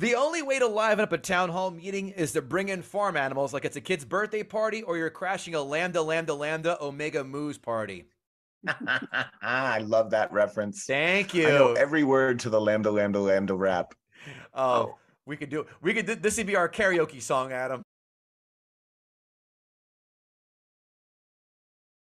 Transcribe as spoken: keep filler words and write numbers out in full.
The only way to liven up a town hall meeting is to bring in farm animals like it's a kid's birthday party or you're crashing a Lambda Lambda Lambda Omega Moose party. I love that reference. Thank you. I know every word to the Lambda Lambda Lambda rap. Oh, oh. we could do we could this would be our karaoke song, Adam.